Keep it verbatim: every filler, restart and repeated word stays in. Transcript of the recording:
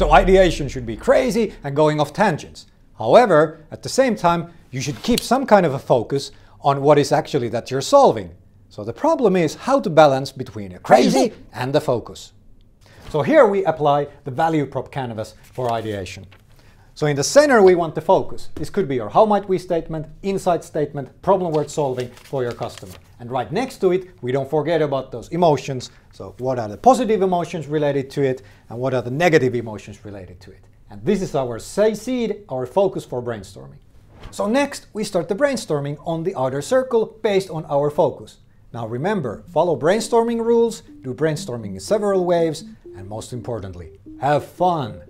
So ideation should be crazy and going off tangents. However, at the same time, you should keep some kind of a focus on what is actually that you're solving. So the problem is how to balance between a crazy and the focus. So here we apply the value prop canvas for ideation. So in the center we want the focus. This could be your how might we statement, insight statement, problem worth solving for your customer. And right next to it, we don't forget about those emotions. So what are the positive emotions related to it and what are the negative emotions related to it? And this is our seed, our focus for brainstorming. So next we start the brainstorming on the outer circle based on our focus. Now remember, follow brainstorming rules, do brainstorming in several waves, and most importantly, have fun.